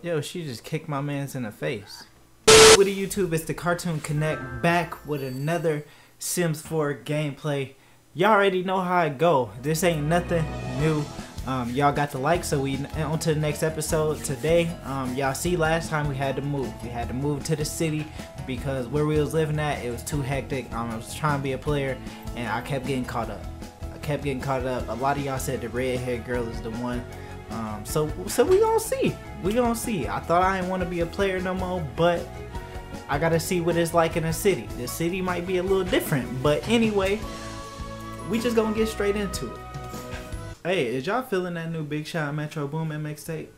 Yo, she just kicked my mans in the face. What up YouTube, it's the Cartoon Connect back with another Sims 4 gameplay. Y'all already know how it go. This ain't nothing new. Y'all got the like, so we on to the next episode today. Y'all see last time we had to move. We had to move to the city because where we was living at, it was too hectic. I was trying to be a player and I kept getting caught up. A lot of y'all said the red-haired girl is the one. So we gonna see. I thought I didn't want to be a player no more, but I gotta see what it's like in a city. The city might be a little different, but anyway, we just gonna get straight into it. Hey, is y'all feeling that new Big Sean Metro Boom MX tape?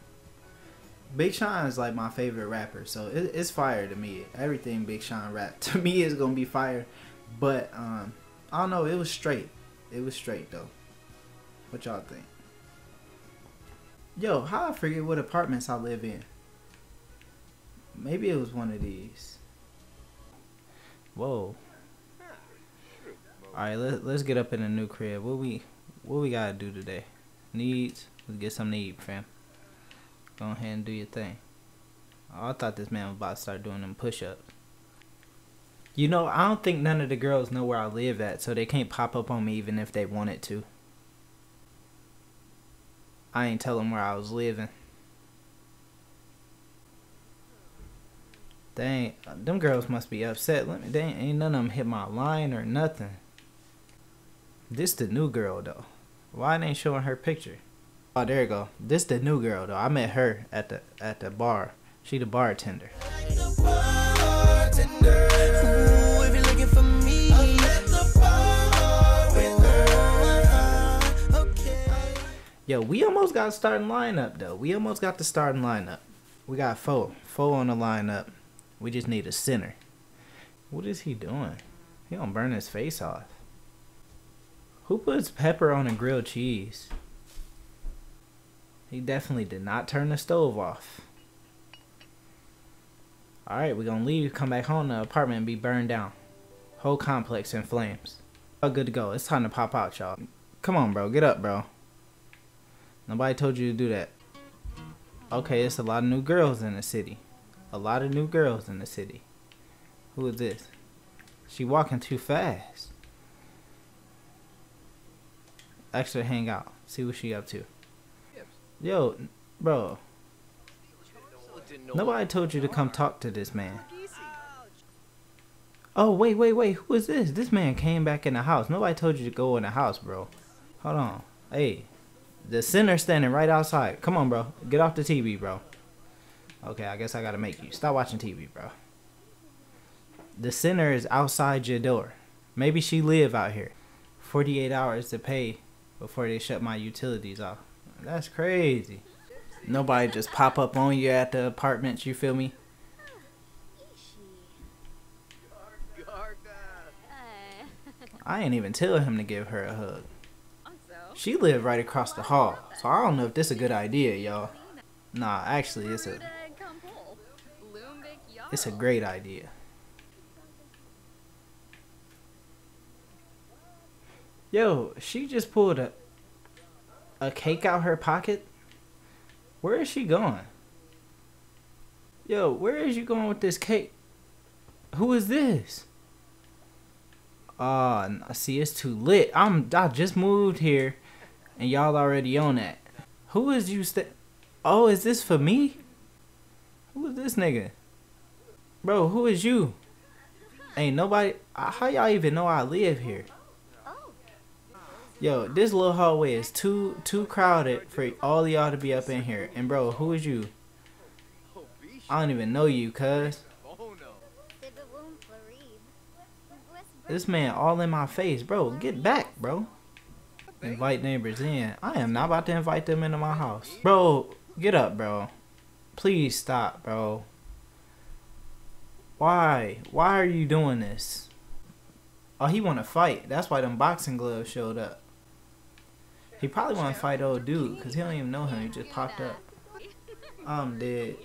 Big Sean is like my favorite rapper, so it's fire to me. Everything Big Sean rap to me is gonna be fire, but I don't know. It was straight. It was straight though. What y'all think? Yo, how I forget what apartments I live in? Maybe it was one of these. Whoa. Alright, let's get up in a new crib. What we gotta do today? Needs. Let's get some need, fam. Go ahead and do your thing. Oh, I thought this man was about to start doing them push-ups. You know, I don't think none of the girls know where I live at, so they can't pop up on me even if they wanted to. I ain't tell them where I was living. Dang, them girls must be upset. They ain't none of them hit my line or nothing. This the new girl though. Why it ain't showing her picture? Oh, there you go. This the new girl though. I met her at the bar. She the bartender. Yo, we almost got a starting lineup though. We got four on the lineup. We just need a center. What is he doing? He gonna burn his face off. Who puts pepper on a grilled cheese? He definitely did not turn the stove off. Alright, we're gonna leave, come back home, the apartment and be burned down. Whole complex in flames. Oh, good to go. It's time to pop out, y'all. Come on, bro. Get up, bro. Nobody told you to do that. Okay, it's a lot of new girls in the city. Who is this? She walking too fast. Extra hang out. See what she up to. Yo, bro. Nobody told you to come talk to this man. Oh, wait. Who is this? This man came back in the house. Nobody told you to go in the house, bro. Hold on. Hey. The center standing right outside. Come on, bro. Get off the TV, bro. Okay, I guess I gotta make you. Stop watching TV, bro. The center is outside your door. Maybe she live out here. 48 hours to pay before they shut my utilities off. That's crazy. Nobody just pop up on you at the apartments, you feel me? I ain't even tell him to give her a hug. She lived right across the hall, so I don't know if this is a good idea, y'all. Nah, actually, it's a great idea. Yo, she just pulled a cake out her pocket. Where is she going? Yo, where is you going with this cake? Who is this? See, it's too lit. I just moved here and y'all already on that. Who is you Oh, is this for me? Who is this nigga? Bro, who is you? Ain't nobody. How y'all even know I live here? Yo, this little hallway is too crowded for all y'all to be up in here. And bro, who is you? I don't even know you, cuz. This man all in my face. Bro, get back, bro. Invite neighbors in. I am not about to invite them into my house. Bro, get up, bro. Please stop, bro. Why are you doing this? Oh, he want to fight. That's why them boxing gloves showed up. He probably want to fight old dude because he don't even know him. He just popped up. I'm dead.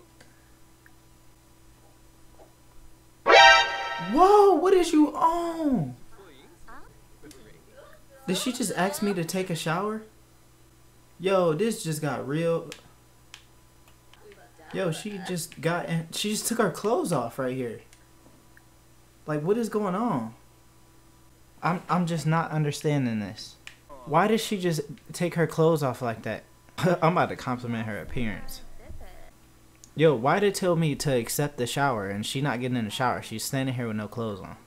Whoa, what is you on? Did she just ask me to take a shower? Yo, this just got real. Yo, she just took her clothes off right here. Like, what is going on? I'm just not understanding this. Why did she just take her clothes off like that? I'm about to compliment her appearance. Yo, why did it tell me to accept the shower and she not getting in the shower? She's standing here with no clothes on.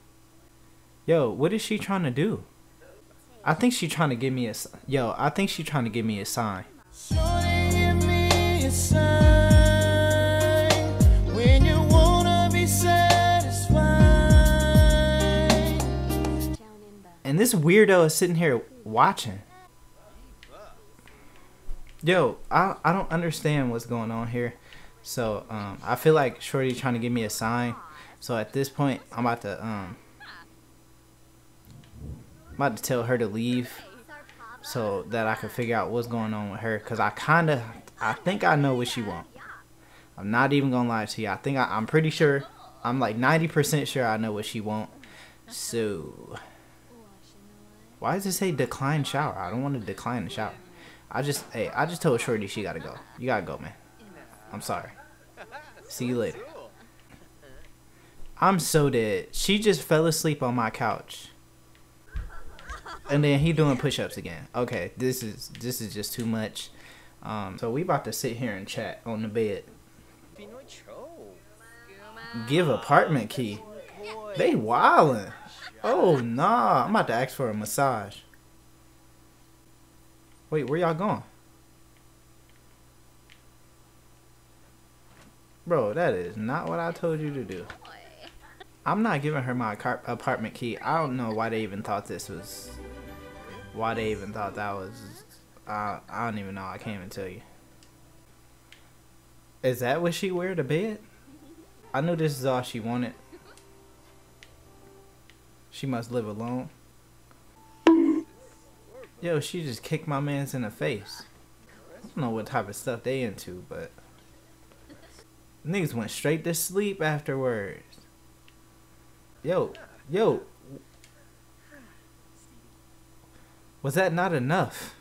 Yo, what is she trying to do? I think she trying to give me a... Yo, I think she trying to give me a sign. And this weirdo is sitting here watching. Yo, I don't understand what's going on here. So, I feel like Shorty trying to give me a sign. So at this point, I'm about to tell her to leave so that I can figure out what's going on with her. Cause I think I know what she wants. I'm not even gonna lie to you. I think I'm pretty sure. I'm like 90% sure I know what she wants. So, why does it say decline shower? I don't want to decline the shower. I just told Shorty she gotta go. You gotta go, man. I'm sorry. See you later. I'm so dead. She just fell asleep on my couch. And then he doing push-ups again. Okay, this is just too much. So we about to sit here and chat on the bed. Give apartment key. They wildin'. Oh nah, I'm about to ask for a massage. Wait, where y'all going? Bro, that is not what I told you to do. I'm not giving her my apartment key. I don't know why they even thought this was... Why they even thought that was... I don't even know. I can't even tell you. Is that what she wear to bed? I knew this is all she wanted. She must live alone. Yo, she just kicked my mans in the face. I don't know what type of stuff they into, but... Niggas went straight to sleep afterwards. Yo. Was that not enough?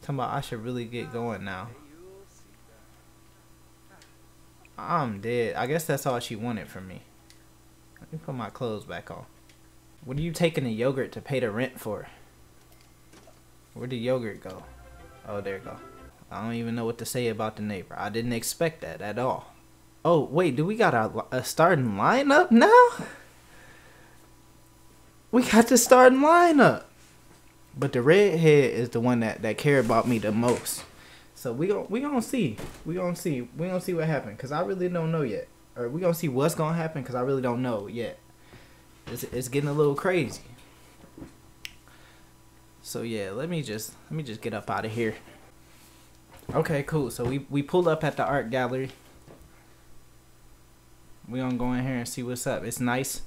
Talking about I should really get going now. I'm dead. I guess that's all she wanted from me. Let me put my clothes back on. What are you taking the yogurt to pay the rent for? Where'd the yogurt go? Oh, there it go. I don't even know what to say about the neighbor. I didn't expect that at all. Oh, wait, do we got a starting lineup now? We got the starting lineup. But the redhead is the one that cared about me the most. So we gonna see what happened, cause I really don't know yet. Or we gonna see what's gonna happen, cause I really don't know yet. It's getting a little crazy. So yeah, let me just get up out of here. Okay, cool. So we pulled up at the art gallery. We gonna go in here and see what's up. It's nice.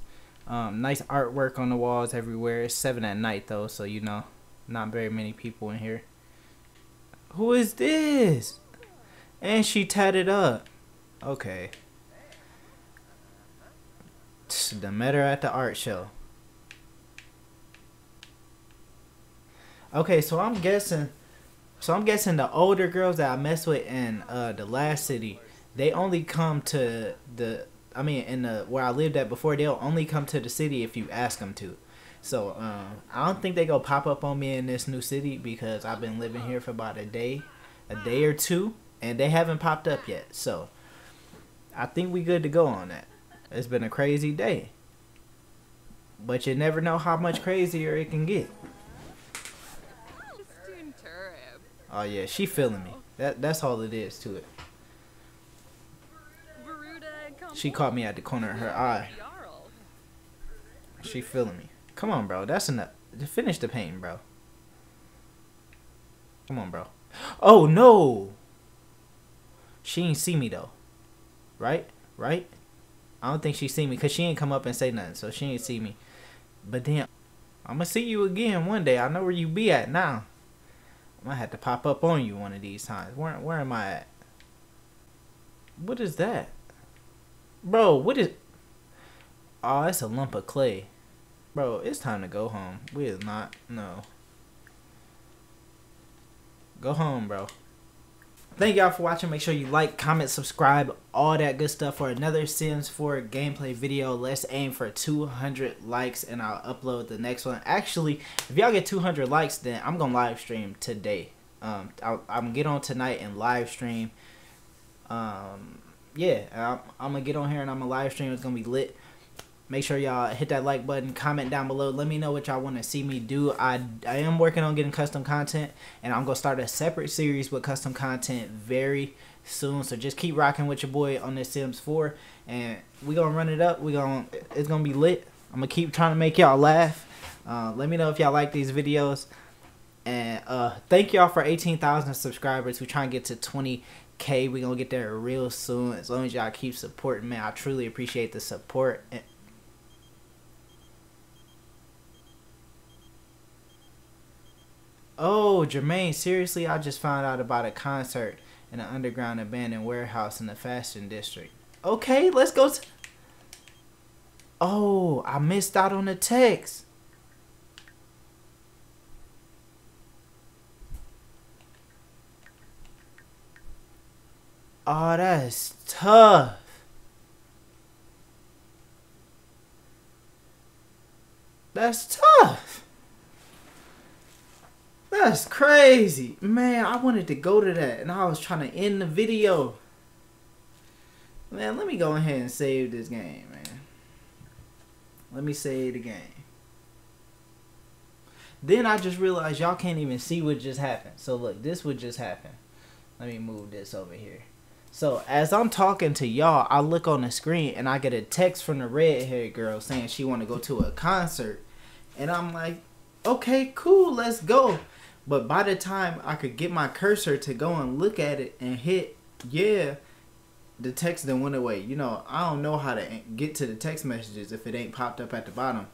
Nice artwork on the walls everywhere. It's 7 at night though, so you know, not very many people in here. Who is this? And she tatted up. Okay. The Metro at the art show. Okay, so I'm guessing the older girls that I messed with in the last city, they only come to the... I mean, in the where I lived at before, they'll only come to the city if you ask them to. So, I don't think they gonna pop up on me in this new city because I've been living here for about a day or two, and they haven't popped up yet. So, I think we good to go on that. It's been a crazy day. But you never know how much crazier it can get. Oh yeah, she feeling me. That's all it is to it. She caught me at the corner of her eye. She feeling me. Come on, bro. That's enough. Finish the painting, bro. Come on, bro. Oh no. She ain't see me though. Right? Right? I don't think she see me because she ain't come up and say nothing, so she ain't see me. But damn, I'ma see you again one day. I know where you be at now. I might have to pop up on you one of these times. Where am I at? What is that? Bro, what is... Oh, that's a lump of clay. Bro, it's time to go home. We is not... No. Go home, bro. Thank y'all for watching. Make sure you like, comment, subscribe, all that good stuff for another Sims 4 gameplay video. Let's aim for 200 likes and I'll upload the next one. Actually, if y'all get 200 likes, then I'm gonna live stream today. I'm gonna get on tonight and live stream. Yeah, I'm gonna get on here and I'm gonna live stream. It's gonna be lit. Make sure y'all hit that like button, comment down below. Let me know what y'all want to see me do. I am working on getting custom content, and I'm going to start a separate series with custom content very soon. So just keep rocking with your boy on this Sims 4, and we're going to run it up. It's going to be lit. I'm going to keep trying to make y'all laugh. Let me know if y'all like these videos. And thank y'all for 18,000 subscribers. We're trying to get to 20K. We're going to get there real soon. As long as y'all keep supporting, man, I truly appreciate the support. Oh, Jermaine, seriously, I just found out about a concert in an underground abandoned warehouse in the fashion district. Okay, let's go. Oh, I missed out on the text. Oh, that's tough. That's tough. That's crazy. Man, I wanted to go to that, and I was trying to end the video. Man, let me go ahead and save this game, man. Let me save the game. Then I just realized y'all can't even see what just happened. So, look, this would just happen. Let me move this over here. So, as I'm talking to y'all, I look on the screen, and I get a text from the red-haired girl saying she want to go to a concert. And I'm like, okay, cool, let's go. But by the time I could get my cursor to go and look at it and hit, yeah, the text then went away. You know, I don't know how to get to the text messages if it ain't popped up at the bottom.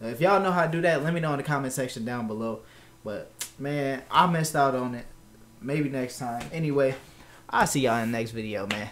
If y'all know how to do that, let me know in the comment section down below. But, man, I missed out on it. Maybe next time. Anyway, I'll see y'all in the next video, man.